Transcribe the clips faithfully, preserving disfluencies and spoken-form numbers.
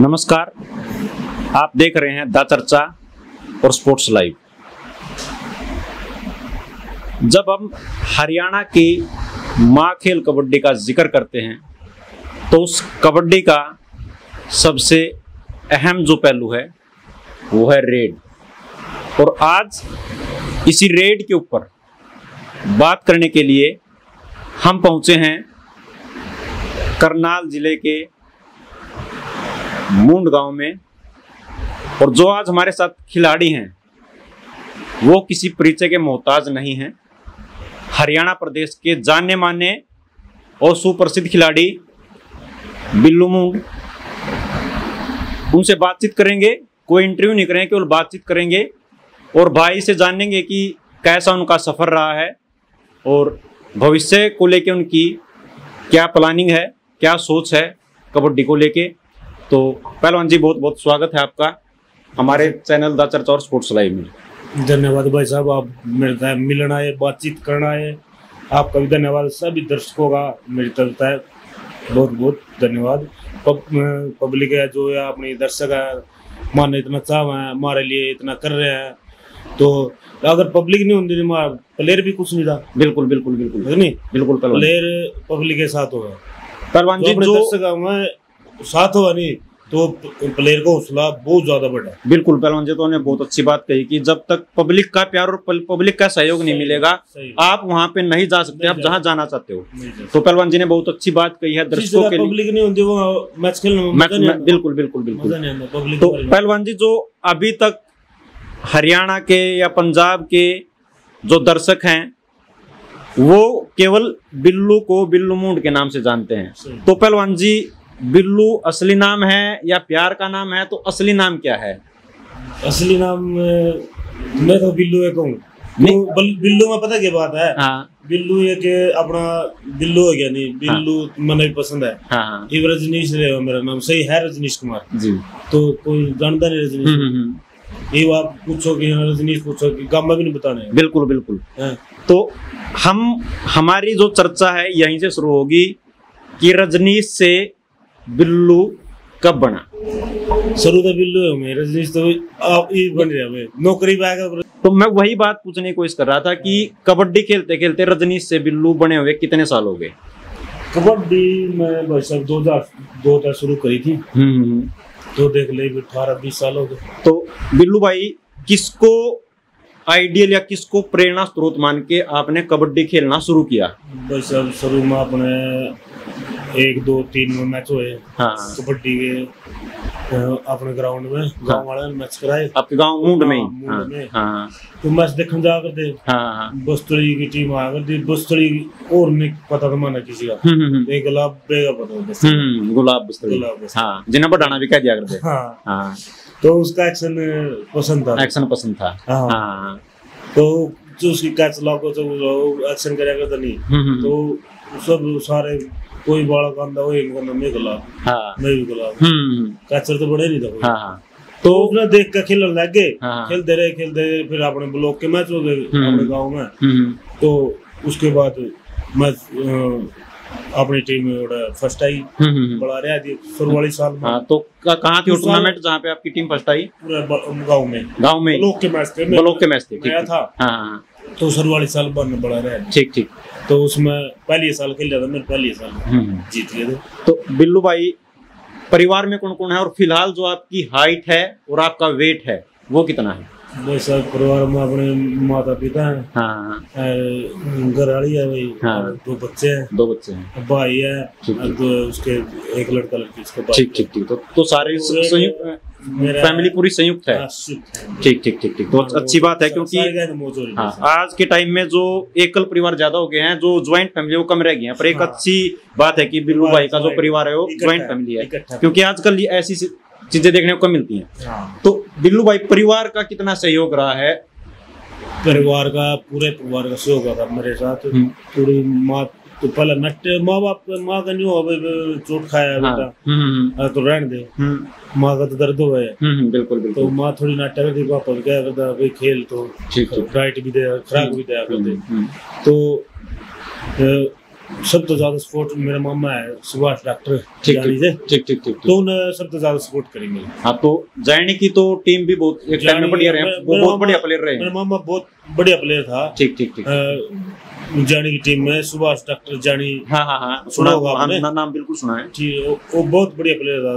नमस्कार, आप देख रहे हैं द चर्चा और स्पोर्ट्स लाइव। जब हम हरियाणा की माँ खेल कबड्डी का जिक्र करते हैं तो उस कबड्डी का सबसे अहम जो पहलू है वो है रेड। और आज इसी रेड के ऊपर बात करने के लिए हम पहुंचे हैं करनाल जिले के मुंड गांव में। और जो आज हमारे साथ खिलाड़ी हैं वो किसी परिचय के मोहताज नहीं हैं। हरियाणा प्रदेश के जाने माने और सुप्रसिद्ध खिलाड़ी बिल्लू मुंड, उनसे बातचीत करेंगे। कोई इंटरव्यू नहीं करेंगे, केवल बातचीत करेंगे और भाई से जानेंगे कि कैसा उनका सफ़र रहा है और भविष्य को लेके उनकी क्या प्लानिंग है, क्या सोच है कबड्डी को लेके। तो पहलवान जी, बहुत बहुत स्वागत है आपका हमारे चैनल द चर्चा और स्पोर्ट्स लाइव में। धन्यवाद भाई साहब, आप मेरे मिलना है, बातचीत करना है, आपका भी धन्यवाद। सभी दर्शकों का मेरी तरफ है बहुत बहुत धन्यवाद। पब, पब्लिक है जो है, अपने दर्शक है, माने इतना चाव है, हमारे लिए इतना कर रहे हैं। तो अगर पब्लिक नहीं होती तो प्लेयर भी कुछ नहीं था। बिल्कुल बिल्कुल बिल्कुल है नहीं, बिल्कुल प्लेयर पब्लिक के साथ होगा। पहलवान जी, दर्शक हमें साथ होगा नहीं तो प्लेयर का हौसला बहुत ज्यादा बढ़ा। बिल्कुल पहलवान जी, तो ने बहुत अच्छी बात कही कि जब तक पब्लिक का प्यार और पब्लिक का सहयोग नहीं मिलेगा आप वहां पे नहीं जा सकते, आप जहां जाना चाहते हो। तो पहलवान जी ने बहुत अच्छी बात कही है, दर्शकों के लिए पब्लिक नहीं होती वो मैच खेलना। बिल्कुल बिल्कुल बिल्कुल। तो पहलवान जी, जो अभी तक हरियाणा के या पंजाब के जो दर्शक हैं वो केवल बिल्लू को बिल्लू मुंड के नाम से जानते हैं। तो पहलवान जी, बिल्लू असली नाम है या प्यार का नाम है? तो असली नाम क्या है? असली नाम मैं तो बिल्लू है कहूँ। तो बिल्लू में पता क्या बात है? हाँ। बिल्लू एक अपना बिल्लू हो गया नहीं, बिल्लू मैंने भी पसंद है। हाँ। रजनीश है मेरा नाम, सही है रजनीश कुमार जी। तो कोई जानता नहीं रजनीश, ये आप पूछो कि रजनीश पूछो कि गामा भी नहीं बताने। बिल्कुल बिल्कुल। तो हम हमारी जो चर्चा है यहीं से शुरू होगी कि रजनीश से बिल्लू कब बना? शुरू तो बिल्लू है मैं, रजनीश तो आप ये बन रहे नौकरी में। तो मैं वही बात पूछने की कोशिश कर रहा था कि कबड्डी खेलते खेलते रजनीश से बिल्लू बने हुए कितने साल हो गए? कबड्डी मैं भाई साहब दो हजार दो हजार शुरू करी थी, तो देख ले अठारह बीस साल हो गए। तो बिल्लू भाई, किसको आइडियल या किसको प्रेरणा स्रोत मान के आपने कबड्डी खेलना शुरू किया? बस शुरू में अपने एक दो तीन मैच हुए कबड्डी के अपने ग्राउंड में। गांव वाले मैच कराए आपके गांव मुंड में? मुंड में। हाँ। तो मैच देखने जा करते। हाँ। बस्तरी की टीम आ करती, बस्तरी और नहीं पता था माना किसी का, एक गुलाब बेगा पता है, गुलाब बस्तरी, गुलाब जिन्हें बढ़ाना भी कह दिया करते। हाँ। तो उसका एक्शन पसंद था, एक्शन पसंद था। हाँ। तो जो उसकी कैच लाओ एक्शन करा करता नहीं, तो सब सारे कोई बड़ा कांदा हो इनका नाम में गला। हाँ। मैं भी गला। हम्म। कैचर तो बड़े नहीं था कोई। हाँ। तो उसने देख कर खेलने लग गए, खेलते रहे खेलते रहे, फिर अपने ब्लॉक के मैच हो गए अपने गांव में। तो उसके बाद मैच अपनी टीम में फर्स्ट आई, बड़ा रहा थी फरवरी साल में। तो कहाँ थी टूर्नामेंट जहाँ पे आपकी टीम फर्स्ट आई? गाँव में, गाँव में ब्लॉक के मैच थे, ब्लॉक के मैच थे गया था। तो सरवाली साल बन बड़ा रहा। ठीक ठीक। तो उसमें पहले साल खेल था, मेरे पहले साल जीत गए थे। तो बिल्लू भाई, परिवार में कौन कौन है और फिलहाल जो आपकी हाइट है और आपका वेट है वो कितना है? परिवार में अपने माता पिता है, घरवाली है भाई। हाँ। दो बच्चे हैं, दो बच्चे हैं, भाई है, तो उसके एक लड़का लड़की उसके भाई। ठीक ठीक ठीक। तो, तो सारे फैमिली पूरी संयुक्त है। ठीक ठीक ठीक ठीक। तो अच्छी बात है क्योंकि आज के टाइम में जो एकल परिवार ज्यादा हो गए हैं, जो ज्वाइंट फैमिली वो कम रह गई हैं। पर एक अच्छी बात है कि बिल्लू भाई का जो परिवार है वो ज्वाइंट फैमिली है, क्योंकि आजकल ऐसी चीजें देखने को मिलती हैं। तो बिल्लू भाई, परिवार का कितना सहयोग रहा है? परिवार का, पूरे परिवार का सहयोग रहा मेरे साथ। पूरी माँ तो पहले नट माँ बाप, माँ का नहीं हो चोट खाया बेटा तो रहने दे, माँ का तो दर्द हो गया। बिल्कुल बिल्कुल। तो माँ थोड़ी नाटक करती, पापा क्या करता भाई खेल तो डाइट भी दे, खुराक भी दिया करते। तो सब तो ज्यादा सपोर्ट मेरा मामा है सुभाष डॉक्टर, ठीक ठीक ठीक, तो उन्हें सब तो ज्यादा सपोर्ट करेंगे। हाँ तो जायनी की तो टीम भी बहुत एक टाइम में बढ़िया रहे, बहुत बढ़िया प्लेयर रहे, मेरा मामा बहुत बढ़िया प्लेयर था। ठीक ठीक ठीक, जानी की टीम में सुभाष डॉक्टर जानी, हाँ हाँ हाँ सुना होगा आपने, ना नाम बिल्कुल सुना है जी, वो बहुत बढ़िया प्लेयर था,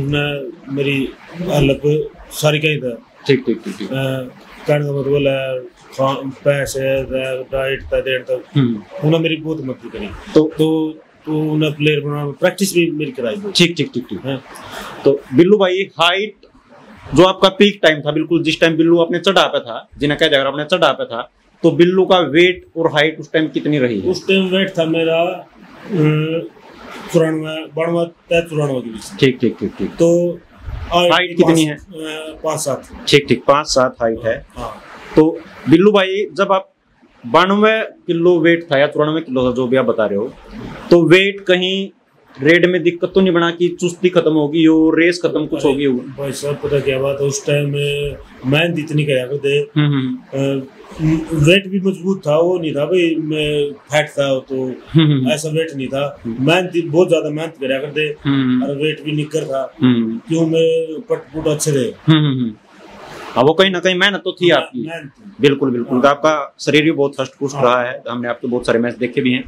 उन्हें मेरी हालत सारी कहीं था। ठीक ठीक ठीक, कहने का मतलब है पैसे डाइट तक डेढ़ तक उन्होंने मेरी बहुत मदद करी, तो तो तो उन्हें प्लेयर बनाने में प्रैक्टिस भी मेरी कराई। ठीक ठीक ठीक ठीक है। तो बिल्लू भाई हाइट जो आपका पीक टाइम था, बिल्कुल जिस टाइम बिल्लू आपने चढ़ा पे था, जिन्हें कह जाकर आपने चढ़ा पे था, तो बिल्लू का वेट और हाइट उस टाइम कितनी रही है? उस टाइम वेट था मेरा चौरानवे बानवे चौरानवे। ठीक ठीक ठीक ठीक, तो हाइट कितनी है? पाँच सात। ठीक ठीक, पाँच सात हाइट है। तो बिल्लू भाई जब आप बानवे किलो वेट था या चौरानवे किलो था जो भी आप बता रहे हो, तो वेट कहीं रेड में दिक्कत तो नहीं बना कि चुस्ती खत्म होगी यो रेस खत्म कुछ होगी? भाई साहब पता क्या बात है, उस टाइम मेहनत इतनी करा करते, वेट भी मजबूत था, वो नहीं था भाई मैं फैट था तो ऐसा वेट नहीं था, मेहनत बहुत ज्यादा मेहनत करा करते और वेट भी निकर था क्यों मैं पटपुट अच्छे थे। हाँ वो कहीं ना कहीं मेहनत तो थी आपकी, बिल्कुल बिल्कुल, आपका शरीर भी बहुत हष्ट-पुष्ट रहा है, हमने आपके बहुत सारे मैच देखे भी हैं।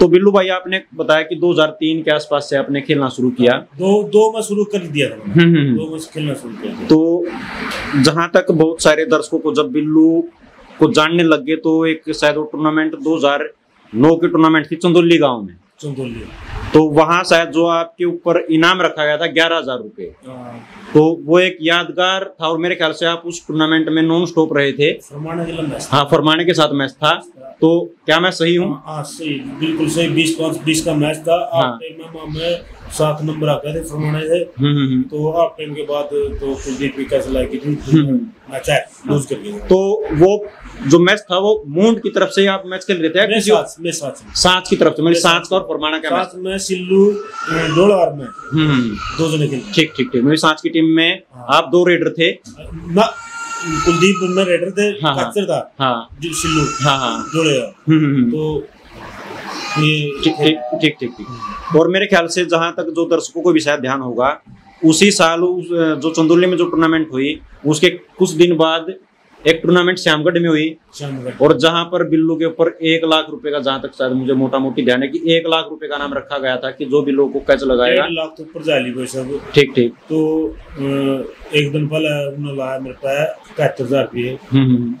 तो बिल्लू भाई आपने बताया कि दो हज़ार तीन के आसपास से आपने खेलना शुरू किया, दो दो मैच शुरू कर दिया था, दो मैच खेलना शुरू किया। तो जहाँ तक बहुत सारे दर्शकों को जब बिल्लू को जानने लग गए तो एक शायद वो टूर्नामेंट दो हजार नौ की टूर्नामेंट थी चंदोली गाँव में, चंदोली, तो वहाँ शायद जो आपके ऊपर इनाम रखा गया था ग्यारह हजार रुपये, तो वो एक यादगार था। और मेरे ख्याल से आप उस टूर्नामेंट में नॉन स्टॉप रहे थे, हाँ फरमाने के साथ मैच था, तो क्या मैं सही हूँ? हाँ सही, बिल्कुल सही, बीस पाँच बीस का मैच था। आप टीम में सात नंबर आ गए थे फरमाने से, तो आप टीम के बाद तो कुलदीप कैसे लाए कि तो वो जो मैच था वो मुंड की तरफ से आप मैच खेल रहे थे साथ की तरफ से, मेरी साथ का और फरमाना का मैच सिल्लू डोलार में दो जने थे। ठीक ठीक ठीक, मेरी सांच की टीम में आप दो रेडर थे ना, कुलदीप में रेडर थे, कच्चर था, हाँ सिल्लू, हाँ हाँ डोलेगा। तो ठीक ठीक ठीक ठीक, और मेरे ख्याल से जहाँ तक जो दर्शकों को भी शायद ध्यान होगा, उसी साल जो चंदोली में जो टूर्नामेंट हुई उसके कुछ दिन बाद एक टूर्नामेंट श्यामगढ़ में हुई, और जहां पर बिल्लू के ऊपर एक लाख रुपए का, जहां तक शायद मुझे मोटा मोटी ध्यान है कि एक लाख रुपए का नाम रखा गया था कि जो बिल्लू को कैच लगाएगा लाख तो ऊपर जा ली। ठीक ठीक, तो एक दिन पहले उन्होंने लाया मेरे पास इकहत्तर हजार रुपये,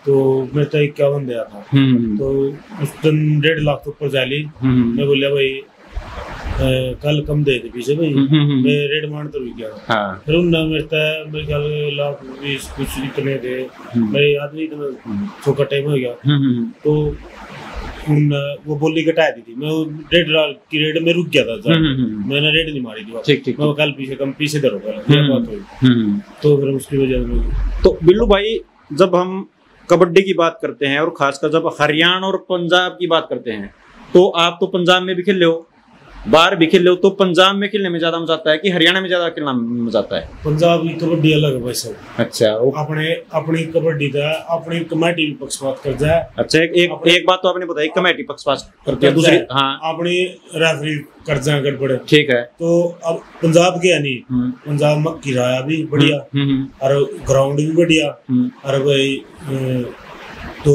तो मेरे तो इक्यावन दिया था, तो उस दिन डेढ़ लाख तो ऊपर जा ली। मैं बोलिया भाई कल कम दे थे पीछे भाई, मैं रेड मान तो भी गया, हाँ। फिर उन मेरे मेरे ख्याल लाख बीस कुछ इतने थे, मेरे याद नहीं इतना छोटा टाइम हो गया, तो उन वो बोली घटा दी थी, मैं रेड की रेड में रुक गया था, मैंने रेड नहीं मारी थी। ठीक ठीक, मैं कल पीछे कम पीछे धरोगा, तो फिर उसकी वजह। तो बिल्लू भाई जब हम कबड्डी की बात करते हैं और खासकर जब हरियाणा और पंजाब की बात करते हैं, तो आप तो पंजाब में भी खेल रहे हो, बाहर भी खेल लो, तो पंजाब में खेलने में ज्यादा मजा आता है कि हरियाणा में ज्यादा खेलना मजा आता है? पंजाब की कबड्डी अलग है भाई साहब। अच्छा, अपने अपनी कबड्डी का अपनी कमेटी भी पक्षपात कर जाए। अच्छा, एक एक, एक बात तो आपने बताई, कमेटी पक्षपात करती है, दूसरी हाँ अपनी रेफरी कर जाए गड़बड़े। ठीक है, तो अब पंजाब के यानी पंजाब में किराया भी बढ़िया और ग्राउंड भी बढ़िया और भाई तो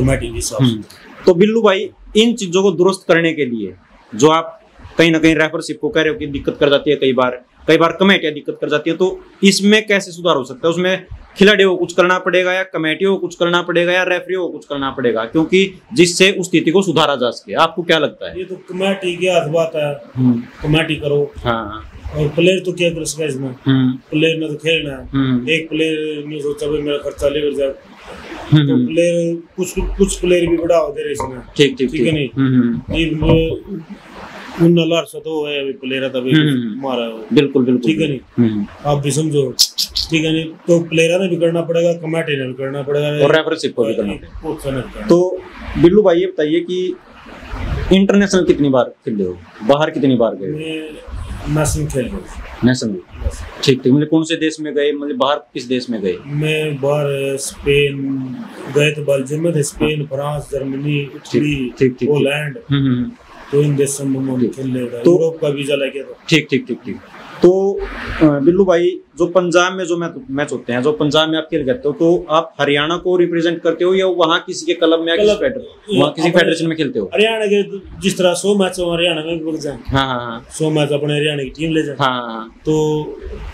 कमेटी के हिसाब। तो बिल्लू भाई इन चीजों को दुरुस्त करने के लिए जो आप कहीं ना कहीं रेफरशिप को कह रहे हो कि दिक्कत कर जाती है, कई बार कई बार कमेटियां दिक्कत कर जाती है, तो इसमें कैसे सुधार हो सकता है? उसमें खिलाड़ियों को कुछ करना पड़ेगा या कमेटियों को कुछ करना पड़ेगा या रेफरियों को कुछ करना पड़ेगा, क्योंकि जिससे उस स्थिति को सुधारा जा सके? आपको क्या लगता है? ये तो कमेटी की हाथ बात है, कमेटी करो, हाँ, और प्लेयर तो क्या कर सके इसमें, प्लेयर ने तो खेलना है, एक प्लेयर ने सोचा भाई मेरा खर्चा लेकर जाए, तो प्लेयर कुछ कुछ प्लेयर भी बढ़ा होते रहे इसमें। ठीक ठीक ठीक है, नहीं तो है अभी प्लेयर तभी मारा हो, बिल्कुल बिल्कुल ठीक है नहीं, आप भी समझो ठीक है नहीं, तो प्लेयर ने भी करना पड़ेगा, कमेटी ने भी करना पड़ेगा और रेफरशिप को भी करना पड़ेगा। तो बिल्लू भाई ये बताइए कि इंटरनेशनल कितनी बार खेले हो, बाहर कितनी बार गए? नेशनल खेल रहे नेशनल। ठीक ठीक, मतलब कौन से देश में गए, मतलब बाहर किस देश में गए? मैं बाहर स्पेन गए, तो Belgium, Spain, France, Germany, Italy, Poland, तो यूरोप का वीजा लगेगा। ठीक ठीक ठीक ठीक। तो बिल्लू भाई, जो पंजाब में जो मैच होते हैं, जो पंजाब में आप खेल करते हो, तो आप हरियाणा को रिप्रेजेंट करते हो या वहाँ किसी के क्लब में, किसी फेडरेशन में खेलते हो? हरियाणा के जिस तरह सौ मैच हरियाणा में लग जाए, हाँ हाँ सौ मैच अपने हरियाणा की टीम ले जाए, हाँ तो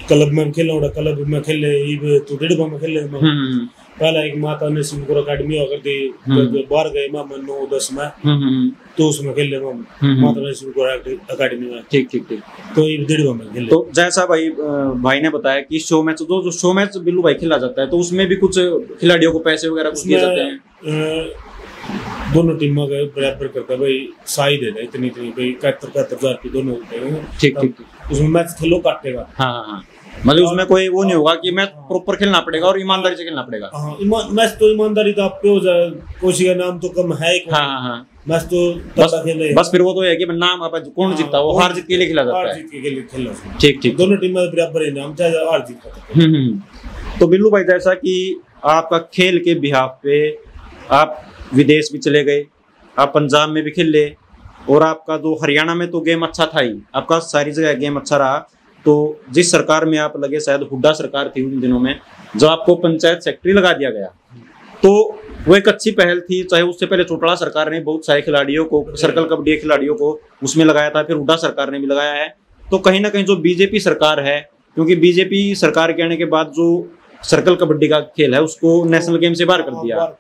क्लब में खेलो, क्लब में खेले तो डेढ़ में खेले। पहला एक माता ने सिंहपुर अकेडमी कर दी, बाहर गए मामा नौ दस में तो उसमें खेल ले माता ने सिंहपुर अकेडमी में। ठीक ठीक ठीक। तो ये डेढ़ में खेल। तो जैसा भाई भाई ने बताया कि शो मैच, तो जो शो मैच बिल्लू भाई खेला जाता है तो उसमें भी कुछ खिलाड़ियों को पैसे वगैरह कुछ दिए जाते हैं? दोनों टीमों का बराबर करता है भाई, साई दे रहा है इतनी इतनी भाई, इकहत्तर इकहत्तर हजार की दोनों होते हैं। ठीक ठीक। उसमें मैच खेलो काटेगा, हाँ हाँ, मतलब उसमें कोई वो नहीं होगा कि मैच प्रॉपर खेलना पड़ेगा और ईमानदारी से खेलना पड़ेगा। हाँ, इमा, मैच तो ईमानदारी तो आप पे हो जाए, कोशिश का नाम तो कम है। हाँ हाँ, मैच तो बस बस फिर वो तो है कि नाम आप कौन जीतता, वो हार जीत के लिए खेला जाता है। ठीक ठीक। दोनों टीम में बराबर ही नाम, चाहे हार जीत का। तो बिल्लू भाई, जैसा कि आपका खेल के बिहाफ पे आप विदेश भी चले गए, आप पंजाब में भी खेले और आपका जो हरियाणा में तो गेम अच्छा था ही, आपका सारी जगह गेम अच्छा रहा। तो जिस सरकार में आप लगे, शायद हुड्डा सरकार थी उन दिनों में, जब आपको पंचायत सेक्रेटरी लगा दिया गया, तो वो एक अच्छी पहल थी। चाहे उससे पहले चोटाला सरकार ने बहुत सारे खिलाड़ियों को, सर्कल कबड्डी खिलाड़ियों को उसमें लगाया था, फिर हुड्डा सरकार ने भी लगाया है। तो कहीं ना कहीं जो बीजेपी सरकार है, क्योंकि बीजेपी सरकार के आने के बाद जो सर्कल कबड्डी का खेल है उसको नेशनल गेम से बाहर कर दिया,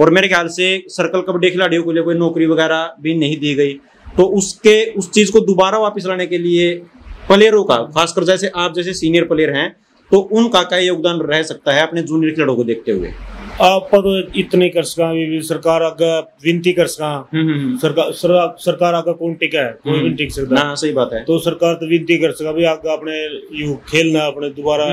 और मेरे ख्याल से सर्कल कबड्डी खिलाड़ियों के लिए कोई नौकरी वगैरह भी नहीं दी गई। तो उसके उस चीज को दोबारा वापस लाने के लिए प्लेयरों का, खासकर जैसे आप जैसे सीनियर प्लेयर हैं, तो उनका क्या योगदान रह सकता है अपने जूनियर खिलाड़ियों को देखते हुए? आप तो इतने कर सका, सरकार आगे विनती कर सका, सरकार सरकार आगे कौन टिका है, कोई भी टिक सकता। हाँ सही बात है। तो सरकार तो विनती कर सका भी आगे अपने यू खेलना, अपने दोबारा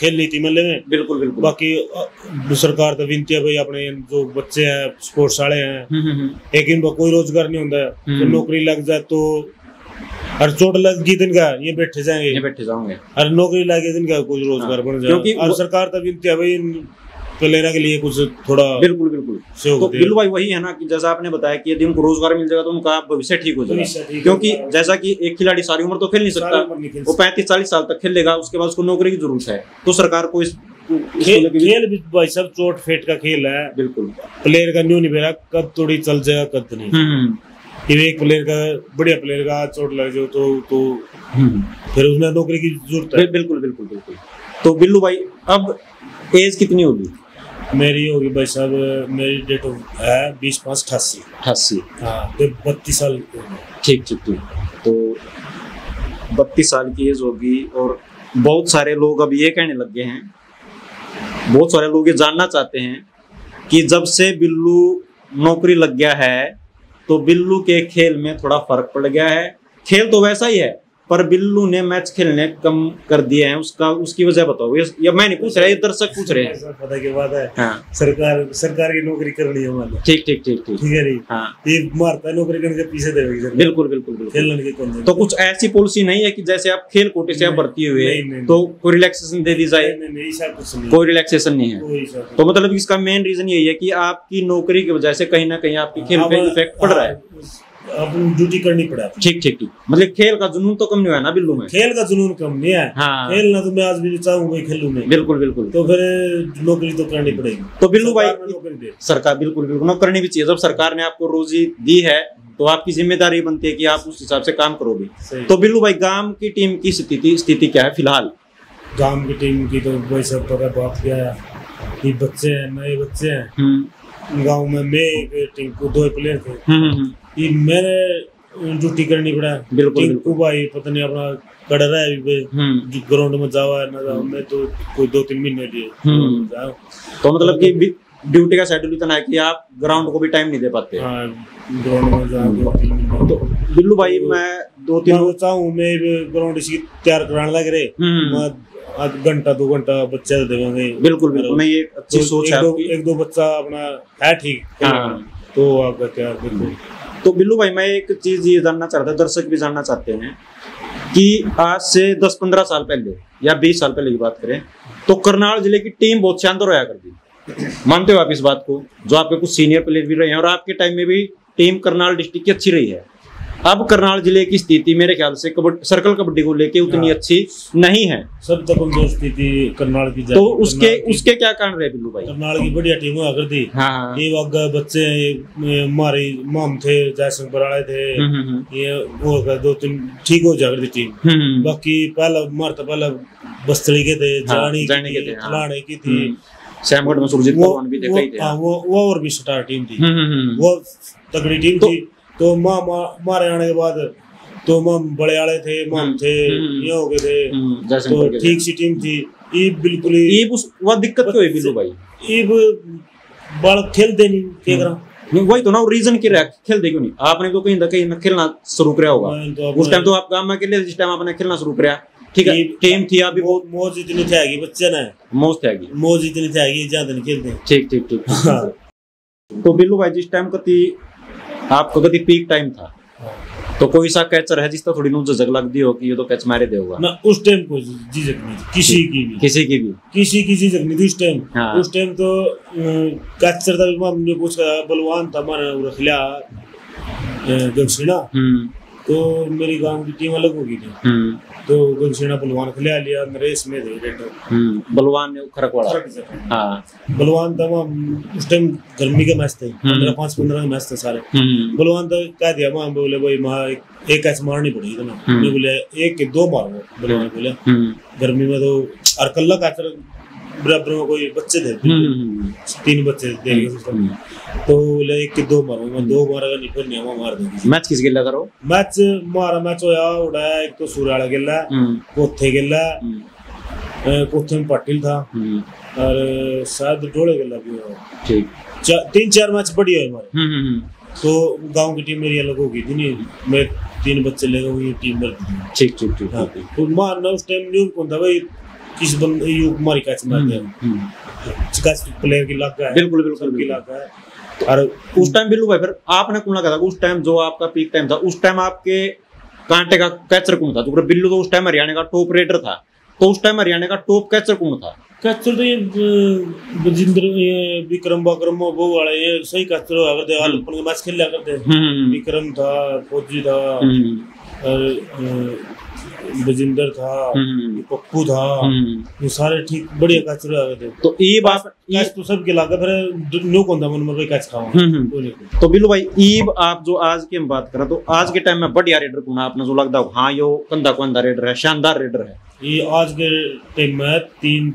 खेलनी थी मल्ले में। बिल्कुल बिल्कुल। बाकी सरकार तो विनती है भाई, अपने जो बच्चे हैं स्पोर्ट्स वाले हैं, एक इनका कोई रोजगार नहीं होता, नौकरी लग जाए तो हर चोट लगी इनका ये बैठे जाएंगे, ये बैठे जाओगे, हर नौकरी लगे इनका कुछ रोजगार बन जाए, क्योंकि सरकार तब इनते भाई प्लेयरों के लिए कुछ थोड़ा। बिल्कुल बिल्कुल। तो बिल्लू भाई वही है ना कि जैसा आपने बताया कि यदि उनको रोजगार मिल जाएगा तो उनका भविष्य ठीक हो जाएगा, क्योंकि जैसा कि एक खिलाड़ी सारी उम्र तो खेल नहीं सकता, वो पैंतीस चालीस साल तक खेलेगा, उसके बाद उसको नौकरी की जरूरत है। तो सरकार को इस खेल खेल भी भाई सब चोट फेट का खेल है। बिल्कुल। प्लेयर का न्यू नहीं बेरा, कब थोड़ी चल जाएगा कब नहीं। एक प्लेयर का, बढ़िया प्लेयर का चोट लग जाओ तो तो फिर उसमें नौकरी की जरूरत है। बिल्कुल बिल्कुल बिल्कुल। तो बिल्लू भाई, अब एज कितनी होगी? मेरी होगी भाई साहब, मेरी डेट है बीस पाँच अठासी अठासी हाँ, बत्तीस साल। ठीक ठीक ठीक। तो बत्तीस साल की एज होगी, और बहुत सारे लोग अब ये कहने लग गए हैं, बहुत सारे लोग ये जानना चाहते हैं कि जब से बिल्लू नौकरी लग गया है तो बिल्लू के खेल में थोड़ा फर्क पड़ गया है। खेल तो वैसा ही है, पर बिल्लू ने मैच खेलने कम कर दिए हैं, उसका उसकी वजह बताओ। ये मैं नहीं पूछ रहा, ये दर्शक पूछ रहे हैं। पता की बात है। हाँ। सरकार सरकार की नौकरी करनी है हमारे। ठीक ठीक ठीक ठीक। ठीक है नहीं। हाँ। ये मारता है नौकरी करने के पीछे देगा। बिल्कुल बिल्कुल। खेलने की कौन? तो कुछ ऐसी पॉलिसी नहीं है कि जैसे आप खेल कोटे से आप भर्ती हुए तो कोई रिलैक्सेशन दे दी जाए? कोई रिलैक्सेशन नहीं है। तो मतलब इसका मेन रीजन यही है की आपकी नौकरी की वजह से कहीं ना कहीं आपके खेल पे इफेक्ट पड़ रहा है, अब ड्यूटी करनी पड़ा। ठीक ठीक ठीक। मतलब खेल का जुनून तो कम नहीं है ना बिल्लू में? खेल का जुनून कम नहीं है। हाँ। खेलना तो मैं आज भी चाहूंगा खेलूं में। बिल्कुल बिल्कुल। तो फिर नौकरी तो करनी पड़ेगी। तो बिल्लू भाई, सरकार बिल्कुल बिल्कुल करनी भी चाहिए। जब सरकार ने आपको रोजी दी है तो आपकी जिम्मेदारी बनती है कि आप उस हिसाब से काम करोगे। तो बिल्लू भाई, गांव की टीम की स्थिति स्थिति क्या है फिलहाल? गांव की टीम की तो भाई सब पता बात क्या है, बच्चे है, नए बच्चे है। गाँव में मैं टीम को दो प्लेयर थे, ये मेरे ड्यूटी करनी पड़ा। बिल्कुल बिल्कुल भाई, पता नहीं अपना कड़ रहा है ग्राउंड में जावा ना जावा, मैं तो कोई दो तीन महीने लिए। तो मतलब कि ड्यूटी का शेड्यूल इतना है कि आप ग्राउंड को भी टाइम नहीं दे पाते। हाँ, ग्राउंड में जाओ तीन महीने। तो बिल्लू भाई, मैं दो तीन मैं चाहूँ मैं ग्राउंड इसकी तैयार कराने लग रहे, घंटा दो घंटा बच्चा देंगे। बिल्कुल बिल्कुल। मैं ये अच्छी सोच है, एक दो बच्चा अपना है ठीक तो आपका क्या। बिल्कुल। तो बिल्लू भाई, मैं एक चीज ये जानना चाहता हूँ, दर्शक भी जानना चाहते हैं कि आज से दस पंद्रह साल पहले या बीस साल पहले की बात करें तो करनाल जिले की टीम बहुत शानदार होया करती, मानते हो आप इस बात को? जो आपके कुछ सीनियर प्लेयर भी रहे हैं और आपके टाइम में भी टीम करनाल डिस्ट्रिक्ट की अच्छी रही है। अब करनाल जिले की स्थिति मेरे ख्याल से कबड्डी सर्कल कबड्डी को लेके उतनी अच्छी नहीं है, सब तक कमजोर स्थिति करनाल की। तो उसके उसके क्या कारण रहे बिल्लू भाई? करनाल की बढ़िया टीम हुआ करती, ये वागा बच्चे हमारे माम थे, जयसंग बराड़े थे, ये वो दो तीन ठीक हो जा करती टीम। बाकी पहला मारता पहला बस्तड़ी के थे, जानी के थे, खिलाड़ी की थी, श्यामगढ़ में सुरजीत भगवान भी देखा ही थे, वो वो और भी स्टार टीम थी, वो तगड़ी टीम थी। तो माँ माँ मारे आने के बाद तो माम बड़े आले थे, माम थे, ये हो गए थे, तो ठीक सी टीम थी। ईब बिल्कुल ईब उस वह दिक्कत क्यों है बिल्लू भाई? ईब बाल खेल देनी क्या करा नहीं, वही तो ना रीजन के रहा खेल दे क्यों नहीं? आपने तो कहीं ना कहीं खेलना शुरू किया होगा उस टाइम, तो आप गाँव में खेले जिस टाइम आपने खेलना शुरू किया, ठीक है टीम थी अभी बहुत मौज इतनी थी बच्चे ना मौज थी मौज इतनी थी ज्यादा नहीं खेलते। ठीक ठीक ठीक। तो बिल्लू भाई जिस टाइम कति आपको कति पीक टाइम था तो कोई सा कैचर है जिसका थोड़ी झजक लगती हो कि ये तो कैच मारे देगा ना? उस टाइम को झिझक नहीं किसी की भी किसी की भी किसी की झिझक नहीं थी उस टाइम। उस टाइम तो कैचर था, हमने पूछा बलवान था हमारा खिला गंगसीना, तो मेरी गांव की टीम अलग हो गई थी, तो गुलसेना बलवान को ले लिया, नरेश में थे बलवान ने खरकवाड़ा। बलवान था उस टाइम गर्मी का मैच थे, पंद्रह पांच पंद्रह मैच थे सारे। बलवान तो कह दिया मां बोले भाई मां एक कैच मारनी पड़ेगी, तो मैं बोले एक के दो मारो, बलवान बोले गर्मी में तो और कल्ला कैचर बराबर में कोई बच्चे थे, तीन बच्चे थे, तो बोले एक के दो मारो, दो मारा निपल नहीं हम मार देंगे। मैच किस गिल्ला करो? मैच मारा मैच होया उड़ाया, एक तो सूर्याला गिल्ला कोथे गिल्ला, कोथे में पाटिल था और शायद डोले गिल्ला भी हुआ। ठीक, तीन चार मैच बढ़िया है हमारे। तो गांव की टीम मेरी अलग हो गई थी, नहीं मैं तीन बच्चे लेकर हुई टीम बन गई। ठीक ठीक ठीक। तो मारना उस टाइम न्यूज कौन था भाई किस बंद युग मारी कैच मारते हैं, कैच प्लेयर की लाग है, बिल्कुल बिल्कुल की लाग है। और उस टाइम बिल्लू भाई फिर आपने कौन लगा था उस टाइम जो आपका पीक टाइम था? उस टाइम आपके कांटे का कैचर कौन था? तो बिल्लू तो उस टाइम हरियाणा का टॉप रेडर था, तो उस टाइम हरियाणा का टॉप कैचर कौन था? कैचर तो ये बजिंदर विक्रम बाक्रम वो वाला ये सही कैचर हुआ करते, अपन के मैच खेल लिया करते, विक्रम था, फौजी था, बजिंदर था, पप्पू था, ये सारे ठीक बढ़िया कैच आ गए थे। तो ये बात कैच तो सब गिला कर फिर नो कौन था मन में कोई कैच खाओ। तो बिल्लू भाई ईब आप जो आज की हम बात कर रहे, तो आज के टाइम में बढ़िया रेडर कौन है आपने जो लगता हो हाँ यो कंधा कंधा रेडर है, शानदार रेडर है ये आज के टाइम में? तीन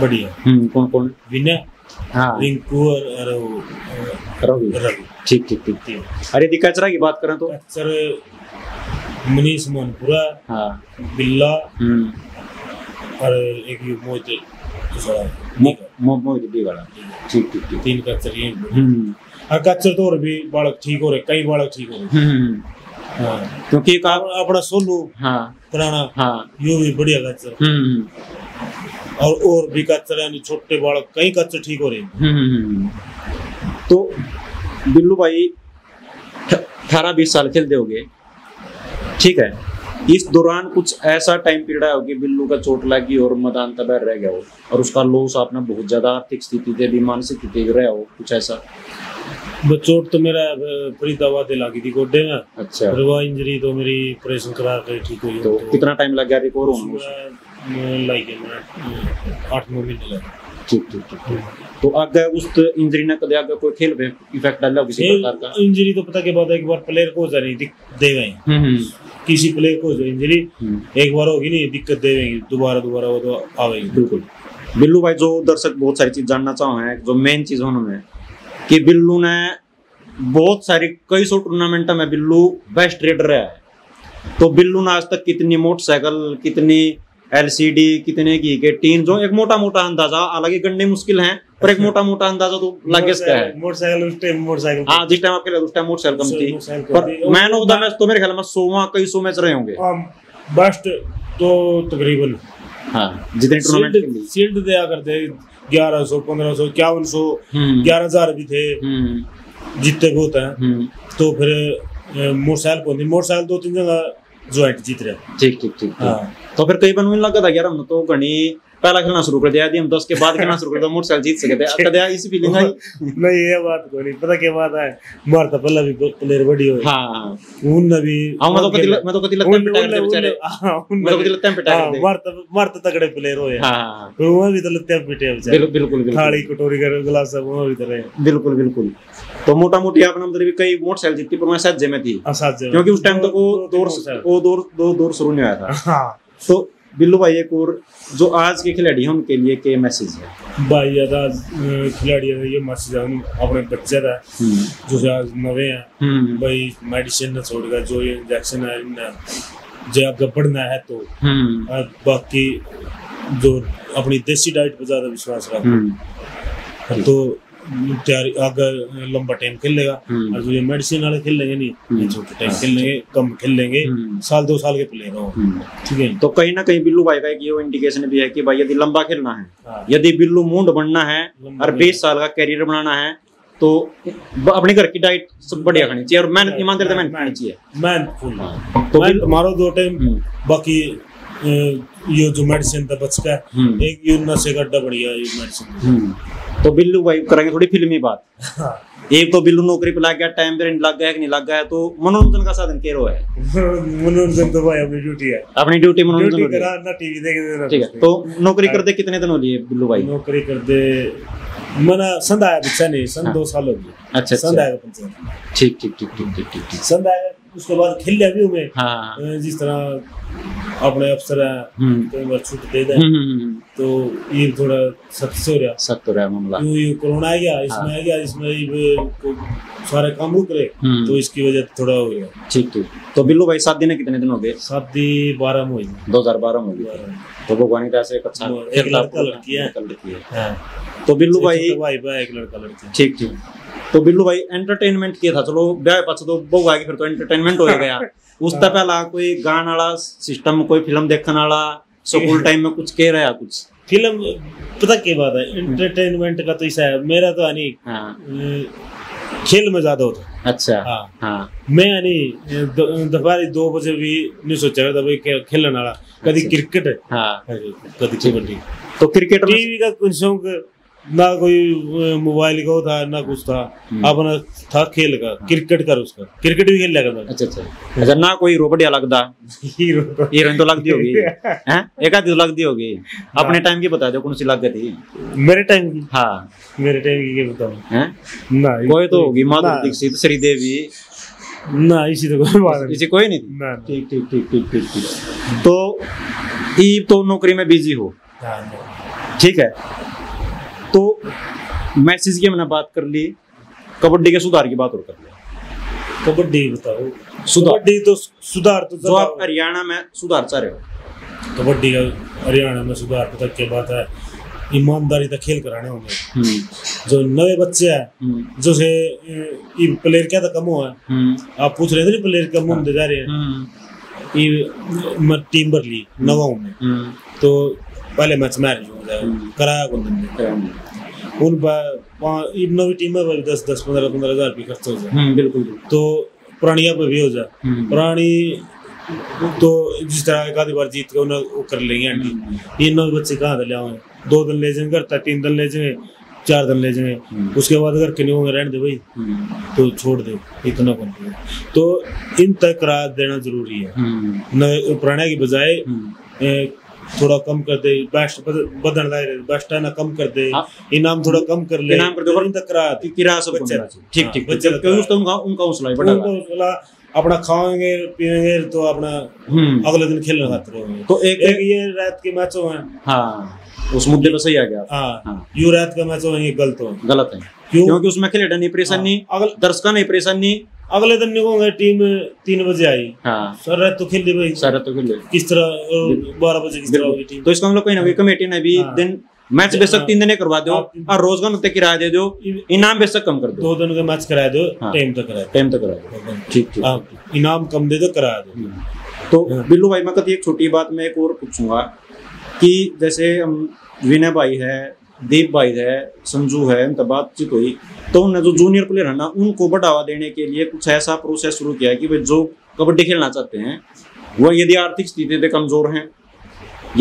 बढ़िया कौन कौन? विनय, हाँ रिंकू और रवि। ठीक ठीक ठीक। अरे यदि कचरा की बात करें तो सर मनीष मोहनपुरा, हाँ बिल्ला और एक मोहित मोहित बीवाड़ा। ठीक ठीक ठीक। तीन कच्चर ये और कच्चर तो और भी बालक ठीक हो रहे, कई बालक ठीक हो रहे। हाँ क्योंकि अपना सोनू, हाँ पुराना, हाँ यो भी बढ़िया कच्चर, और और भी कच्चर यानी छोटे बालक कई कच्चर ठीक हो रहे। तो बिल्लू भाई अठारह बीस साल खेलते हो गए, ठीक है, इस दौरान कुछ ऐसा टाइम पीरियड आया कि बिल्लू का चोट लगी और मैदान तबाह रह गया हो और उसका लॉस आपने बहुत ज्यादा आर्थिक स्थिति से भी मानसिक स्थिति रहा हो कुछ ऐसा? वो चोट तो मेरा फरीदाबाद लगी थी गोडे में। अच्छा। वो इंजरी तो मेरी ऑपरेशन करा के ठीक हुई। तो कितना टाइम लग गया रिकवर होने में? लग गया आठ नौ महीने लगे। ठीक ठीक ठीक। तो आगे उस इंजरी ने कदे आगे कोई खेल पे इफेक्ट डाला किसी प्रकार का? इंजरी तो पता के बाद एक बार प्लेयर को जा रही दे गए, किसी प्लेयर को जो इंजरी एक बार होगी नहीं दिक्कत दे देंगे, दोबारा दोबारा वो तो आवेगी। बिल्कुल। बिल्लू भाई जो दर्शक बहुत सारी चीज जानना चाहे, जो मेन चीज उन्होंने कि बिल्लू ने बहुत सारी कई सौ टूर्नामेंट में बिल्लू बेस्ट रेडर रहा है, तो बिल्लू ने आज तक कितनी मोटरसाइकिल, कितनी एलसीडी, कितने की के टीम, जो एक मोटा मोटा अंदाजा, हालांकि गन्ने मुश्किल हैं पर एक मोटा मोटा अंदाजा तो लग सकता है। मोटरसाइकिल उस टाइम मोटरसाइकिल हां जिस टाइम आपके उस टाइम मोटरसाइकिल कम थी, पर मैन ऑफ द मैच तो मेरे ख्याल में सौवां कई सौ मैच रहे होंगे बेस्ट तो तकरीबन। हां जितने टूर्नामेंट के लिए शील्ड दिया करते ग्यारह सौ पंद्रह सौ इक्यावन सौ ग्यारह हज़ार भी थे जीतते बहुत हैं। तो फिर मोटरसाइकिल को मोटरसाइकिल दो तीन जगह जो जीत रहे। ठीक ठीक ठीक। तो फिर कई बार मुझे लगा था यार हम तो घनी पहला खेलना शुरू कर दिया, हम दस के बाद खेलना शुरू कर दिया, मोटरसाइकिल जीत सके थे। इसी फीलिंग आई नहीं, ये बात को नहीं पता के बात है, मारता पल्ला भी प्लेयर बड़ी हो। हां उन भी हम तो कति मैं तो कति लगता है बेचारे बेचारे मैं तो कति लगता है बेटा मारता मारता तगड़े प्लेयर हो। हां वो भी तो लगता है बेटे बेचारे बिल्कुल बिल्कुल थाली कटोरी का गिलास सब वो भी तरह बिल्कुल बिल्कुल। तो मोटा मोटी आप नाम भी कई मोटरसाइकिल जीती, पर मैं साथ जमे थी क्योंकि उस टाइम तक वो दौर वो दौर दो दौर शुरू नहीं आया था। तो बिल्लू भाई एक और जो आज के खिलाड़ी हैं उनके लिए क्या मैसेज है? भाई आज खिलाड़ी है ये मैसेज है अपने बच्चे का जो आज नवे हैं भाई मेडिसिन ना छोड़कर जो ये इंजेक्शन है जो आपका पढ़ना है तो बाकी जो अपनी देसी डाइट पर ज्यादा विश्वास रखो तो तैयारी अगर लंबा टाइम खेल लेगा और जो ये मेडिसिन वाले खेल लेंगे नहीं छोटे टाइम खेल लेंगे कम खेल लेंगे साल दो साल के प्लेयर हो ठीक है। तो कहीं ना कहीं बिल्लू भाई का एक ये इंडिकेशन भी है कि भाई यदि लंबा खेलना है, यदि बिल्लू मुंड बनना है और बीस साल का कैरियर बनाना है तो अपने घर की डाइट सब बढ़िया खानी चाहिए और मेहनत ईमानदारी से मेहनत करनी चाहिए मेहनत तो मारो दो टाइम। बाकी ये जो मेडिसिन था बच का एक ये नशे का अड्डा बढ़िया ये मेडिसिन। तो बिल्लू भाई करेंगे थोड़ी फिल्मी बात, एक तो बिल्लू नौकरी पे लग गया, टाइम पे लग गया कि नहीं लग गया, तो मनोरंजन का साधन क्या रो है? मनोरंजन तो भाई अपनी ड्यूटी है, अपनी ड्यूटी मनोरंजन करा ना टीवी देख ठीक है। तो नौकरी करते कितने दिन हो लिए बिल्लू भाई? नौकरी करते मना संध आया बच्चा नहीं सन दो साल हो गए। अच्छा संध आएगा ठीक ठीक ठीक ठीक ठीक ठीक संध आएगा। उसके बाद खेल लिया भी हमें जिस तरह अपने अफसर है छूट दे दे तो ये थोड़ा सख्त हो रहा सख्त हो रहा मामला। ये कोरोना आ गया इसमें आ गया इसमें सारे काम रुक रहे तो इसकी वजह से थोड़ा हो गया ठीक ठीक। तो बिल्लू भाई शादी ने कितने दिन हो गए? शादी बारह में हुई दो हजार बारह में हुई। तो भगवान की से एक अच्छा एक लड़का लड़की है लड़की है। तो बिल्लू भाई एक लड़का लड़की ठीक ठीक। तो बिल्लू भाई एंटरटेनमेंट किया था, चलो ब्याह पाछे तो बहु आ गई फिर तो एंटरटेनमेंट हो गया। उस तक पहला कोई गाने वाला सिस्टम कोई फिल्म देखने वाला स्कूल टाइम में कुछ कह रहा कुछ फिल्म पता क्या बात है एंटरटेनमेंट का तो ऐसा है मेरा तो यानी हाँ। खेल में ज्यादा होता है। अच्छा हाँ हाँ मैं यानी दोपहर दो बजे भी नहीं सोच रहा था भाई खेलने वाला कभी क्रिकेट कभी कबड्डी। तो क्रिकेट टीवी का कुछ शौक ना कोई मोबाइल का था ना कुछ था अपना था खेल का क्रिकेट का उसका क्रिकेट भी खेल लिया करता। अच्छा अच्छा अच्छा ना कोई हीरो बढ़िया लगता हीरोइन तो लगती होगी हैं एक आधी लगती होगी अपने टाइम की बता दो कौन सी लग गई मेरे टाइम की। हाँ मेरे टाइम की क्या बताऊं हैं ना कोई तो होगी माधुरी दीक्षित श्रीदेवी ना इसी तो कोई इसी कोई नहीं थी ठीक ठीक ठीक ठीक ठीक ठीक। तो ईब तो नौकरी में बिजी हो ठीक है। तो मैसेज की मैंने बात कर ली, कबड्डी के सुधार की बात और कर ली। कबड्डी बताओ सुधार कबड्डी तो सुधार तो जो आप हरियाणा में सुधार चाह रहे हो कबड्डी का हरियाणा में सुधार पता क्या बात है ईमानदारी से खेल कराने होंगे जो नए बच्चे हैं जो से प्लेयर क्या था कम हुआ है आप पूछ रहे थे प्लेयर कम होते जा रहे हैं टीम भर ली नवाओं में तो पहले मैच मैरिज हो जाए कराया को उन नवी टीम में दस दस पंद्रह पंद्रह हजार रुपये खर्च हो जाए बिल्कुल तो पुरानी यहाँ पे भी हो जाए पुरानी तो जिस तरह एक आधी बार जीत के उन्हें वो कर लेंगे ये नौ बच्चे कहाँ दलिया हुए दो दिन ले जाएंगे करता तीन दिन ले जाएंगे चार दिन ले जाएंगे उसके बाद अगर किन्हीं में रहने दे भाई तो छोड़ दे इतना कम तो इन तक करार देना जरूरी है नए पुराने की बजाय थोड़ा कम कर दे बेस्ट बदन लाए बेस्ट है ना कम कर दे इनाम थोड़ा कम कर ले इनाम कर दे और तकरा किरा सब ठीक ठीक बच्चे क्यों तो उनका उनका हौसला है बढ़ेगा अपना खाएंगे पिएंगे तो अपना अगले दिन खेलने खातिर होंगे। तो एक एक ये रात के मैच हो हैं हां उस मुद्दे पे सही आ गया हां यू रात का मैच हो ये गलत हो गलत है क्योंकि उसमें खिलाड़ी नहीं परेशान नहीं दर्शक नहीं परेशान नहीं अगले दिन निकलेंगे टीम तीन बजे आई हाँ। सर तो खेल भाई सर तो खेल किस तरह बारह बजे किस तरह होगी टीम तो इसका हम लोग कहीं ना कहीं कमेटी ने भी हाँ। दिन मैच बेशक तीन दिन करवा दो और रोजगार तक किराया दे दो इनाम बेशक कम कर दो दो दिन का मैच करा दो टाइम तक करा टाइम तक करा ठीक ठीक इनाम कम दे दो करा दो। तो बिल्लू भाई मैं एक छोटी बात मैं एक और पूछूंगा कि जैसे हम विनय भाई है दीप भाई है संजू है उनका बातचीत हुई तो उन्होंने जो जूनियर प्लेयर है ना उनको बढ़ावा देने के लिए कुछ ऐसा प्रोसेस शुरू किया कि भाई जो कबड्डी खेलना चाहते हैं वह यदि आर्थिक स्थिति से कमजोर हैं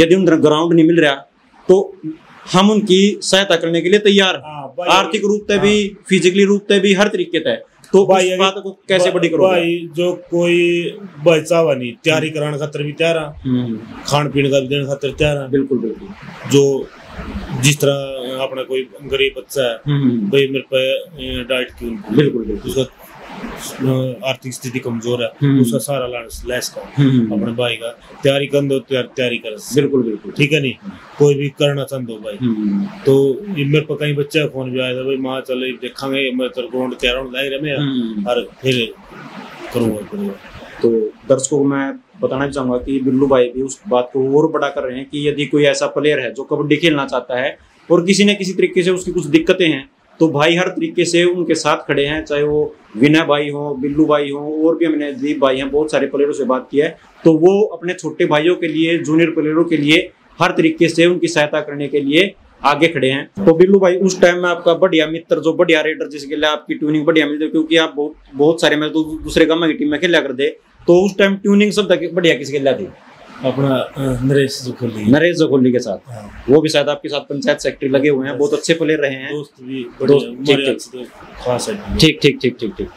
यदि उन ग्राउंड नहीं मिल रहा तो हम उनकी सहायता करने के लिए तैयार हैं, आर्थिक रूप से भी, फिजिकली रूप से भी, हर तरीके से। तो भाई इस बात को कैसे बड़ी करो भाई, जो कोई बचावा नहीं, तैयारी कराने खातर भी तैयार, खान पीन का भी देने खातर तैयार। बिल्कुल बिल्कुल, जो जिस तरह अपना कोई गरीब बच्चा है भाई, मेरे पे डाइट क्यों, बिल्कुल उसका आर्थिक स्थिति कमजोर है, उसका सारा लैस का अपने भाई का तैयारी कर दो, तैयारी कर। बिल्कुल बिल्कुल, ठीक है नहीं, कोई भी करना चाहते हो भाई, तो मेरे पर कहीं बच्चा फोन भी आया था भाई, माँ चलो देखा ग्राउंड तैयार और फिर करूँगा। तो दर्शकों को मैं बताना चाहूंगा कि बिल्लू भाई भी उस बात को और बड़ा कर रहे हैं कि यदि कोई ऐसा प्लेयर है जो कबड्डी खेलना चाहता है और किसी न किसी तरीके से उसकी कुछ दिक्कतें हैं, तो भाई हर तरीके से उनके साथ खड़े हैं, चाहे वो विनय भाई हो, बिल्लू भाई हो, और भी हमने दीप भाई हैं, बहुत सारे प्लेयरों से बात की है। तो वो अपने छोटे भाइयों के लिए, जूनियर प्लेयरों के लिए हर तरीके से उनकी सहायता करने के लिए आगे खड़े हैं। तो बिल्लू भाई उस टाइम में आपका बढ़िया मित्र, जो बढ़िया रेडर, जिसके लिए आपकी ट्यूनिंग बढ़िया मिलती है, क्योंकि आप बहुत बहुत सारे मैच दूसरे गांव की टीम में खेला करते, तो उस टाइम ट्यूनिंग सब बढ़िया किसके लिए थी? अपना नरेश जुखली, नरेश जुखली के साथ, वो भी शायद आपके साथ पंचायत सेक्रेटरी लगे हुए हैं, बहुत अच्छे प्लेयर रहे हैं, दोस्त भी दोस्त। ठीक ठीक ठीक ठीक ठीक,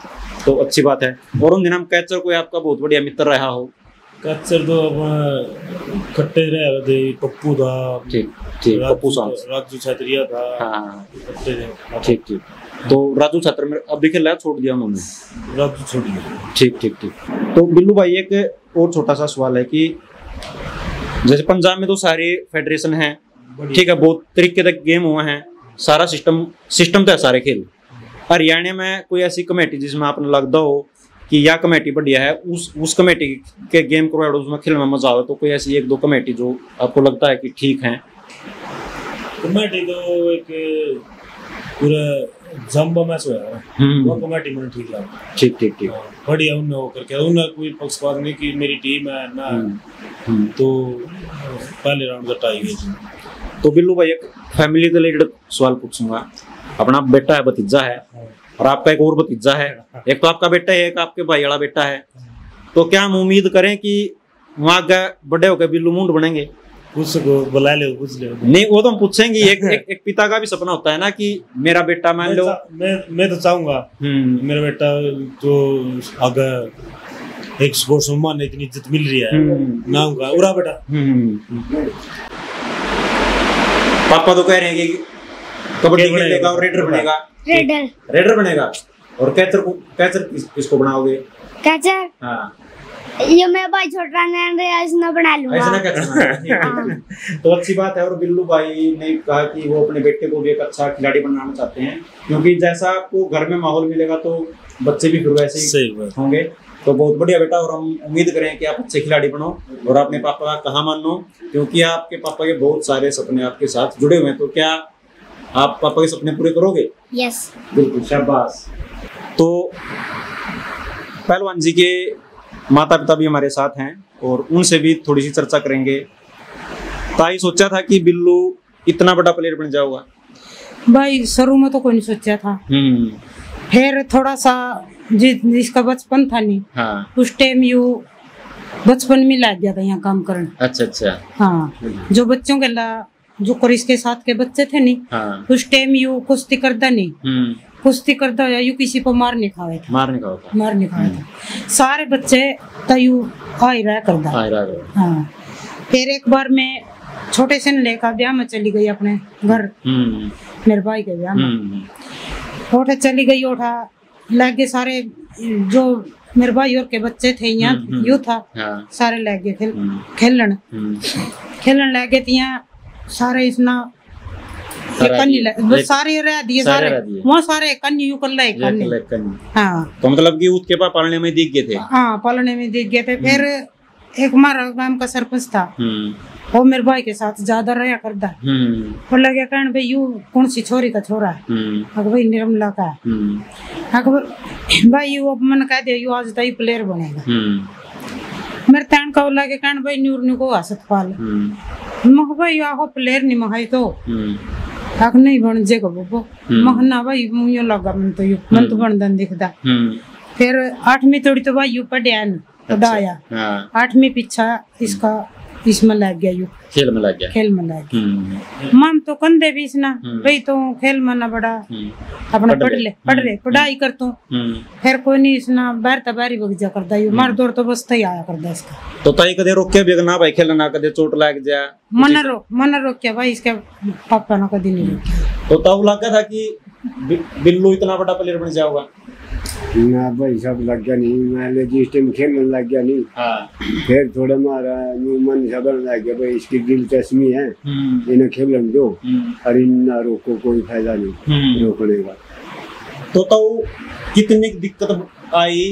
तो अच्छी बात है। और उन दिन हम कैचर कोई आपका बहुत बढ़िया मित्र रहा हो? कैचर तो खट्टे रहे थे, पप्पू था, ठीक ठीक, पप्पू साहब, राजू छात्रिया था, हाँ ठीक ठीक। तो राजू छात्र में अब भी खेला, छोड़ दिया उन्होंने, राजू छोड़ दिया। ठीक ठीक ठीक। तो बिल्लू भाई एक और छोटा सा सवाल है कि जैसे पंजाब में तो सारे फेडरेशन हैं, ठीक है, बहुत तरीके तक गेम हुए हैं, सारा सिस्टम सिस्टम तो है सारे खेल। हरियाणा में कोई ऐसी कमेटी जिसमें आपने लगता हो कि यह कमेटी बढ़िया है, उस उस कमेटी के गेम करवाओ, उसमें खेलने में मजा आए, तो कोई ऐसी एक दो कमेटी जो आपको लगता है कि ठीक है? कमेटी तो एक पूरा जंबा मैच होया, वो कमेटी मन ठीक लगा, ठीक ठीक ठीक बढ़िया। उन्होंने वो करके, उन्होंने कोई पक्षपात नहीं कि मेरी टीम है ना, तो पहले राउंड तक आई गई। तो बिल्लू भाई एक फैमिली रिलेटेड सवाल पूछूंगा, अपना बेटा है, भतीजा है, और आपका एक और भतीजा है, एक तो आपका बेटा है, एक आपके भाई वाला बेटा है, तो क्या हम उम्मीद करें कि वहाँ बड़े होकर बिल्लू मुंड बनेंगे? कुछ बुला ले, कुछ ले नहीं, वो तो हम पूछेंगे। एक, एक, एक पिता का भी सपना होता है ना कि मेरा बेटा, मान लो मैं मैं तो चाहूंगा मेरा बेटा तो अगर एक स्पोर्ट्स सम्मान इतनी इज्जत मिल रही है नाम का, उरा बेटा। पापा तो कह रहे हैं कि कबड्डी खेलेगा और रेडर बनेगा, रेडर रेडर बनेगा। और कैचर को, कैचर किस, किसको बनाओगे? कैचर, हाँ ये मैं भाई छोटा ना बना लूंगा, ऐसा ना कैचर। तो अच्छी बात है। और बिल्लू भाई ने कहा कि वो अपने बेटे को भी एक अच्छा खिलाड़ी बनाना चाहते हैं, क्योंकि जैसा आपको घर में माहौल मिलेगा तो बच्चे भी फिर वैसे ही होंगे। तो बहुत बढ़िया बेटा, और हम उम्मीद करें कि आप अच्छे खिलाड़ी बनो और अपने पापा का कहा मानो, क्योंकि आपके पापा के बहुत सारे सपने आपके साथ जुड़े हुए हैं। तो क्या आप पापा के सपने पूरे करोगे? यस बिल्कुल, शाबाश। तो पहलवान जी के माता पिता भी हमारे साथ हैं और उनसे भी थोड़ी सी चर्चा करेंगे। ताई सोचा था कि बिल्लू इतना बड़ा प्लेयर बन जाऊंगा? भाई शुरू में तो कोई नहीं सोचा था, फिर थोड़ा सा जिस जिसका बचपन था नहीं, हाँ। उस टाइम यू बचपन में लग गया था यहाँ काम करना। अच्छा अच्छा, हाँ जो बच्चों के ला जो कोरिस के साथ के बच्चे थे नहीं, हाँ। उस टाइम यू कुश्ती करता नहीं, कुश्ती करता यू किसी पर मार नहीं खावे था, मार नहीं खावे था, मार नहीं खावे था, सारे बच्चे तयू आई रहा करता, आई रहा करता, हाँ। फिर एक बार मैं छोटे से लेकर ब्याह में चली गई अपने घर, मेरे भाई के ब्याह में उठा चली गई, उठा लगे सारे जो मेरे भाई और के बच्चे थे यहाँ यू था, सारे लगे खेल खेलन खेलन लगे थे यहाँ, सारे इतना सारे रह दिए, सारे वो सारे कन्नी यू कर लाए कन्नी, हाँ। तो मतलब कि उसके पास पालने में दिख गए थे, हाँ पालने में दिख गए थे। फिर एक मारा गांव का सरपंच था, वो मेरे भाई के साथ ज्यादा रहा करता, और लगे कहन भाई यू कौन सी छोरी का छोरा है? अगर भाई निर्मला का, अगर भाई यू मन कह दे यू आज तक प्लेयर बनेगा। मेरे तैन का लगे कहन भाई नूरनी को सतपाल, मह भाई आहो प्लेयर नहीं महा तो हक नहीं बन जेगा बो मह ना भाई मुयो लगा मन तो यू मन तो बन दन दिखदा। फिर आठवीं तोड़ी तो भाई यू पढ़या न पढ़ाया, आठवीं पीछा इसका इसमें लग गया यू खेल में लग गया खेल में लग गया मन तो कंधे बीस ना भाई तो खेल में ना बड़ा अपना पढ़ ले पढ़ ले पढ़ाई कर तू फिर कोई नहीं इसना बार तबारी बगजा कर दा यू मार दौड़ तो बस तय आया कर दा इसका तो तय कदे रोक के बेगना भाई खेल ना कदे चोट लग जा मन रोक मन रोक के भाई इसके पापा ना कदी नहीं तो तब लगा था कि बिल्लू इतना बड़ा प्लेयर बन जाएगा ना भाई सब लग गया नहीं मैं लेकिन इस टाइम खेलने लग गया नहीं हाँ। फिर थोड़ा मारा मन सबर लग गया भाई इसकी दिलचस्पी है इन्हें खेलन दो और इन्हें रोको कोई फायदा नहीं रोकने का तो तो कितने दिक्कत आई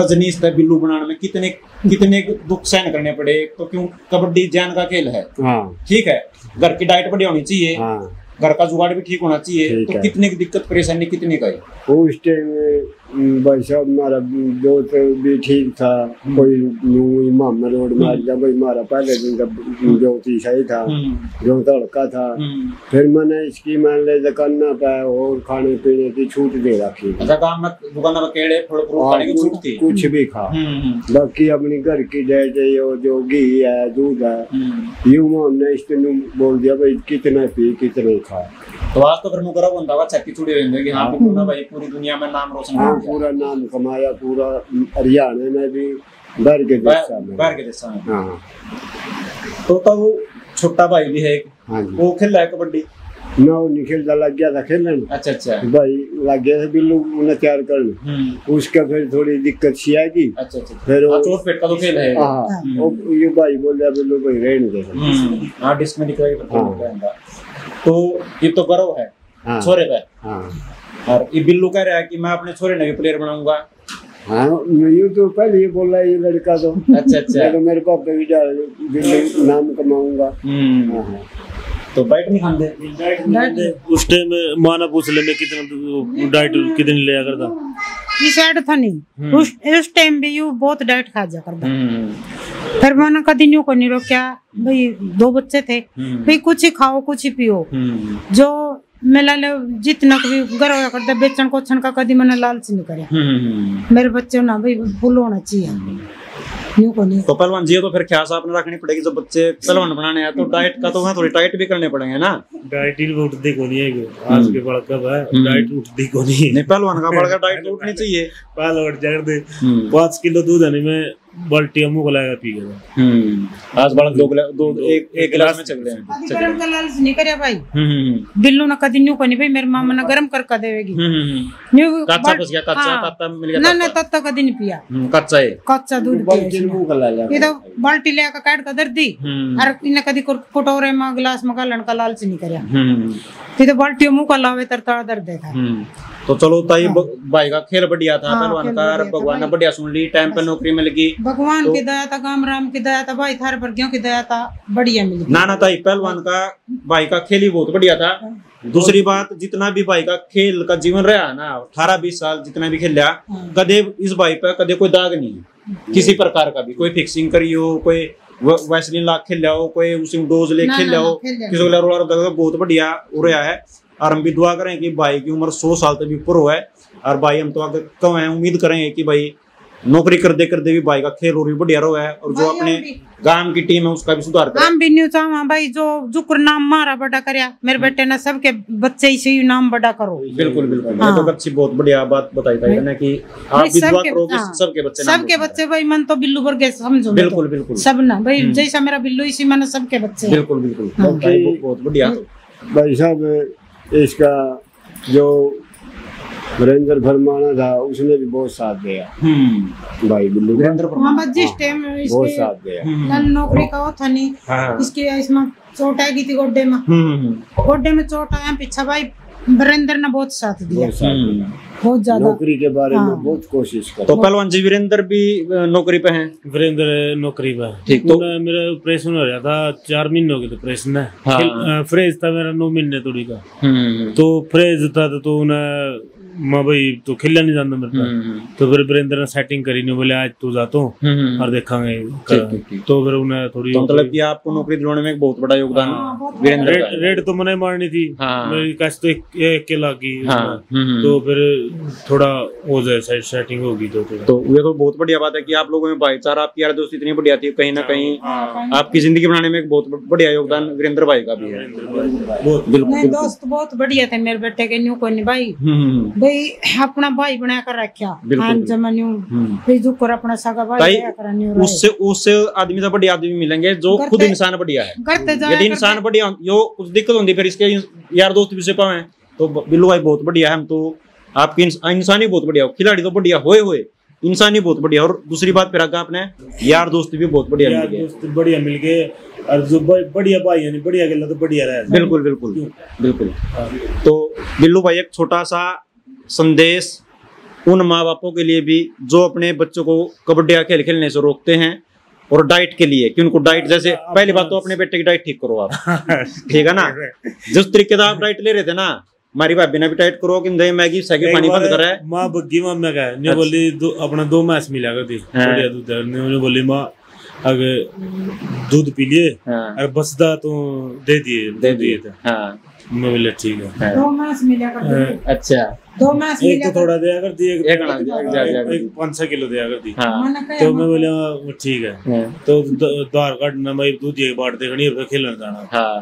रजनीश तक बिल्लू बनाने में कितने कितने दुख सहन करने पड़े तो क्यों कबड्डी जान का खेल है ठीक है घर की डाइट बढ़िया होनी चाहिए घर का जुगाड़ भी ठीक होना चाहिए तो कितने की दिक्कत परेशानी कितने का है उस टाइम भाई साहब हमारा दोस्त भी ठीक था कोई मामा रोड मार गया भाई हमारा पहले दिन का ज्योति सही था जो तड़का था फिर मैंने इसकी मान ले करना पाया और खाने पीने की छूट दे रखी कुछ भी खा बाकी अपनी घर की डाइट और जो घी है दूध है यूं हमने इस दिन बोल दिया भाई कितना पी कितने तो आज तो प्रमुख रहा बंदा वाचा की चुड़ी रहने कि हाँ पूरा भाई पूरी दुनिया में नाम रोशन हाँ पूरा नाम कमाया पूरा हरियाणा में भी बाहर के देशों में बाहर के देशों में हाँ तो तब वो छोटा भाई भी है वो खेल रहा है कबड्डी ना वो निकल लग गया था खेलने अच्छा अच्छा भाई लग गया था बिल्लू मुंड तैयार कर उसका फिर थोड़ी दिक्कत सी आएगी अच्छा अच्छा फिर वो चोट पेट का तो खेल है हाँ ये भाई बोल रहा बिल्लू भाई रेन दे हाँ डिस्क में निकला तो ये तो गर्व है हाँ, छोरे पे हाँ, और ये बिल्लू कह रहा है कि मैं अपने छोरे ने भी प्लेयर बनाऊंगा हाँ, यूं तो पहले ही बोला ये लड़का तो अच्छा अच्छा तो मेरे पापा भी बिल्लू नाम कमाऊंगा हाँ, तो डाइट नहीं खाते उस टाइम माना पूछ ले मैं कितना डाइट कितनी लिया करता इस ऐड था नहीं उस उस टाइम भी यू बहुत डाइट खा जा करता फिर मैंने कभी नहीं को नहीं रोका भाई दो बच्चे थे भाई कुछ ही खाओ कुछ ही पियो जो मेला ले जितना कभी गर्व होया करता बेचन को छन का कभी मैंने लालच नहीं करया मेरे बच्चे ना भाई फुल होना चाहिए नहीं को नहीं तो पहलवान जी तो फिर ख्याल आपने रखनी पड़ेगी जब बच्चे पहलवान बनाने हैं तो डाइट का तो वहां थोड़ी टाइट भी करने पड़ेंगे ना डाइट ही उठती को नहीं है आज के बड़ा कब है डाइट उठती को नहीं नहीं पहलवान का बड़ा डाइट उठनी चाहिए पाल और जड़ दे पाँच किलो दूध आने में बाल्टिया मुंह लगाया पी गया आज बड़ा दो गिलास दो एक एक गिलास में चल रहे हैं गरम का लालच नहीं करया भाई बिल्लू ना कदी न्यू कोनी भाई मेरे मामा ना गरम करके देवेगी न्यू कच्चा बस गया कच्चा तत्ता मिल गया ना ना तत्ता कदी नहीं पिया कच्चा है कच्चा दूध बाल्टी मुंह लगाया ये तो बाल्टी लेके काट का दर्दी और इने कदी कटोरे में गिलास में गालन का लालच नहीं करया ये तो बाल्टी मुंह का लावे तरतड़ा दर्द है तो चलो ताई भाई का खेल बढ़िया था पहलवान का भगवान ने बढ़िया सुन ली टाइम पे नौकरी में लगी भगवान तो, की दया था गाम राम की दया था भाई थार पर क्यों की दया था बढ़िया मिली ना ना ताई पहलवान का भाई का खेल ही बहुत बढ़िया था दूसरी बात जितना भी भाई का खेल का जीवन रहा ना अठारह बीस साल जितना भी खेला कदे इस भाई पर कदे कोई दाग नहीं किसी प्रकार का भी कोई फिक्सिंग करी हो कोई वैसलीन ला खेल हो कोई उसी डोज ले खेल हो किसी को बहुत बढ़िया हो रहा है और हम भी दुआ करें कि भाई की उम्र सौ साल तक भी ऊपर हो है और भाई हम तो कम है उम्मीद करेंगे कि भाई नौकरी कर दे कर दे भी भाई का खेल और भी बढ़िया रहा है और जो अपने गांव की टीम है उसका भी सुधार करे हम भी न्यू चाहवा भाई जो जुकर नाम मारा बड़ा करया मेरे बेटे ने सबके बच्चे ही से नाम बड़ा करो बिल्कुल बिल्कुल हाँ। तो अच्छी बहुत बढ़िया बात बताई था ना कि आप भी दुआ करो कि सबके बच्चे सबके बच्चे भाई मन तो बिल्लू वर्ग समझो बिल्कुल बिल्कुल सब ना भाई जैसा मेरा बिल्लू इसी मैंने सबके बच्चे बिल्कुल बिल्कुल बहुत बढ़िया भाई साहब इसका जो वीरेंद्र फरमाना था उसने भी बहुत साथ दिया भाई बिल्लू जिस टाइम बहुत साथ दिया नौकरी का वो था नहीं हाँ। इसकी इसमें चोट आई थी गोड्डे में गोड्डे में चोट आया पीछा भाई वीरेंद्र ने बहुत साथ दिया बहुत ज्यादा नौकरी के बारे हाँ। में बहुत कोशिश कर तो पहलवान जी वीरेंद्र भी नौकरी पे हैं वीरेंद्र नौकरी पे ठीक तो मेरा ऑपरेशन हो गया था चार महीनों के ऑपरेशन है फ्रेज था मेरा नौ महीने तोड़ी का तो फ्रेज था तो उन्हें मैं भाई तो खेलना नहीं जानता मेरे को, तो फिर वीरेंद्र ने सेटिंग करी, नहीं बोले आज तू जाता हूँ और देखेंगे। तो फिर उन्हें थोड़ी मतलब कि आपको नौकरी दिलाने में एक बहुत बड़ा योगदान वीरेंद्र का। रेड तो मैंने मारनी थी, मेरी कास्ट तो एक के लागी, तो फिर थोड़ा हो जाए सेटिंग होगी। तो तो ये तो बहुत बढ़िया बात है कि आप लोगों में भाईचारा, आपकी यार दोस्ती इतनी बढ़िया थी, कहीं ना कहीं आपकी जिंदगी बनाने में एक बहुत बढ़िया योगदान वीरेंद्र भाई का भी है। बिल्कुल दोस्त बहुत बढ़िया थे मेरे बेटे के, न्यू को भाई भाई अपना भाई बना कर रखा। अपना सगा भाई उससे उससे आदमी से बढ़िया आदमी मिलेंगे जो खुद इंसान बढ़िया है। यदि इंसान बढ़िया यो कुछ दिक्कत होती फिर इसके यार दोस्त भी से पावे। तो बिल्लू भाई बहुत बढ़िया है, हम तो आपकी इंसानी बहुत बढ़िया, खिलाड़ी तो बढ़िया होए होए इंसानी बहुत बढ़िया। और दूसरी बात फिर आगा आपने यार दोस्त भी बहुत बढ़िया मिल गए, दोस्त बढ़िया मिल गए, और जो बढ़िया भाई यानी बढ़िया गल्ला तो बढ़िया रहा। बिल्कुल बिल्कुल बिल्कुल। तो बिल्लू भाई एक छोटा सा संदेश उन माँ बापों के लिए भी जो अपने बच्चों को कबड्डी का खेल खेलने से रोकते हैं, और डाइट के लिए कि उनको डाइट, जैसे पहली बात तो अपने बेटे की डाइट ठीक करो आप, ठीक है ना, जिस तरीके से आप डाइट ले रहे थे ना, हमारी भाभी ने भी टाइट करो कि दही मैगी सागे पानी बंद कर रहा है। माँ बग्गी माँ मैं कहा ने बोली दो अपना दो मैस मिला कर दी बढ़िया दूध, ने बोली माँ अगर दूध पी लिए और बसदा तो दे दिए दे दिए था। हां मैं बोला ठीक है, दो मैस मिला कर। अच्छा दो मैस मिला, एक तो थोड़ा दिया कर दी, एक एक पाँच छह किलो दिया कर दी। तो मैं बोला ठीक है, तो द्वार काट ना मैं दूध ये बांट देखनी है खेलने जाना। हां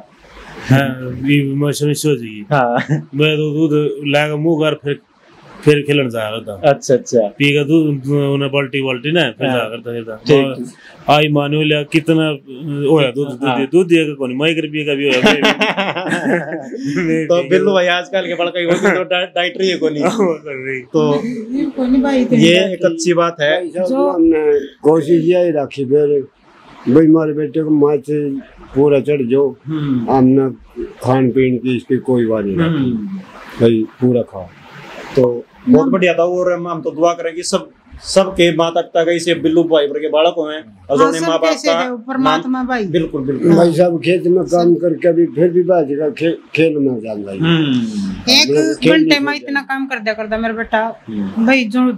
हाँ, समस्या हो जाएगी। हाँ मैं तो दूध लाकर मुँह कर फिर फिर खिलन जा करता। अच्छा अच्छा पी का दूध उन्हें बाल्टी बाल्टी ना फिर जा करता फिर आई मानो लिया कितना होया दूध दूध दिया का कौन माई कर पिए का भी होया। तो बिल्लू भाई आजकल के बड़का वो तो डाइटरी है कोनी, तो ये एक अच्छी बात है। हमने कोशिश ये रखी फिर भाई हमारे बेटे को माँ से पूरा चढ़ जाओ, हमने खान पीन की इसकी कोई बात नहीं, भाई पूरा खाओ। तो बहुत बढ़िया था। और हम तो दुआ करेंगे सब सबके माता पिता का इसे बिल्लू भाई के बालक हुए माँ बाप का। बिल्कुल बिल्कुल भाई साहब खेत में काम करके अभी फिर भी बाजगा खेल में जान जाएगी, एक घंटे में इतना काम कर दिया करता मेरा बेटा भाई, जो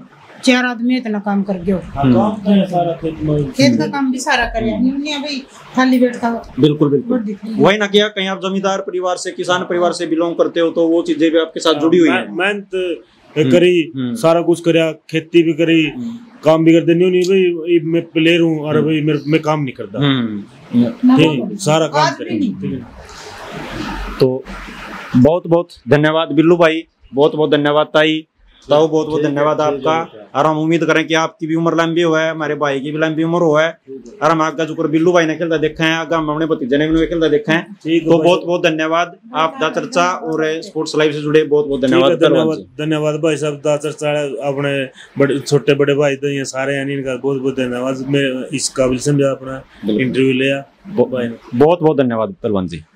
चार आदमी इतना काम कर गयो, खेत का काम भी सारा कर भाई खाली बैठता। बिल्कुल बिल्कुल वही ना किया, कहीं आप जमींदार परिवार से किसान परिवार से बिलोंग करते हो तो वो चीजें भी आपके साथ जुड़ी हुई हैं। मेहनत करी, सारा कुछ करा, खेती भी करी, काम भी करते नहीं भाई मैं प्लेयर हूँ और भाई मैं काम नहीं करता, सारा काम करी। तो बहुत बहुत धन्यवाद बिल्लू भाई, बहुत बहुत धन्यवाद ताई, बहुत बहुत धन्यवाद आपका। और हम उम्मीद करें कि आपकी भी उम्र लंबी हुआ है, हमारे भाई की भी लंबी उम्र हुआ है, और हम आगा जुकर बिल्लू भाई ने खेलता देखा है, आगा हम अपने भतीजे ने भी खेलता देखा है। तो बहुत बहुत धन्यवाद आप द चर्चा और स्पोर्ट्स लाइव से जुड़े, बहुत बहुत धन्यवाद। धन्यवाद भाई साहब, द चर्चा अपने बड़े छोटे बड़े भाई तो ये सारे यानी इनका बहुत बहुत धन्यवाद, मैं इस काबिल समझा अपना इंटरव्यू लिया, बहुत बहुत धन्यवाद तलवान जी।